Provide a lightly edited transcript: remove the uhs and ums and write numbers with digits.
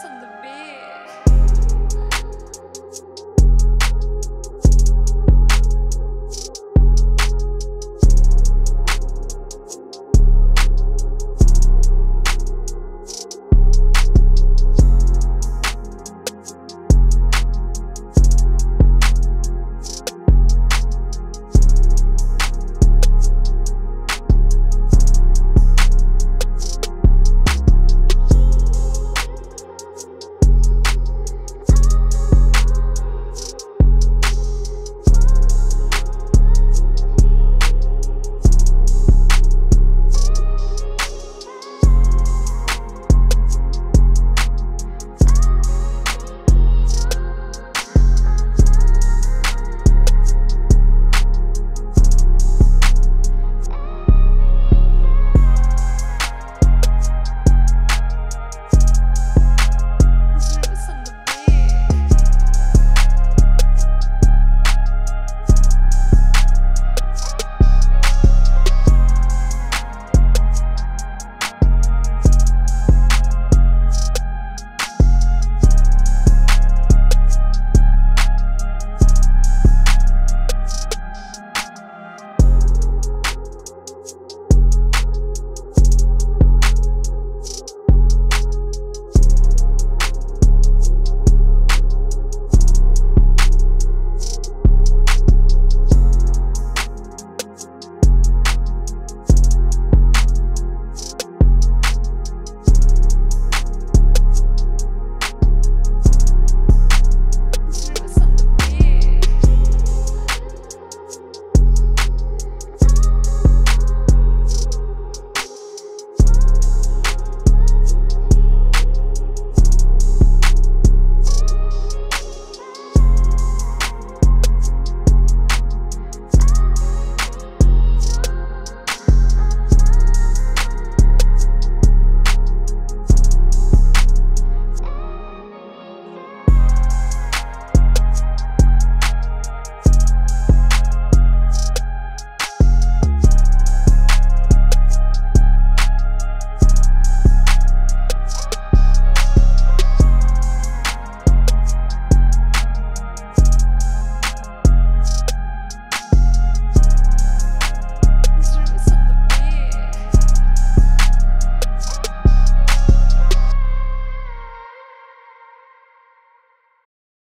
Dreuce on the beat.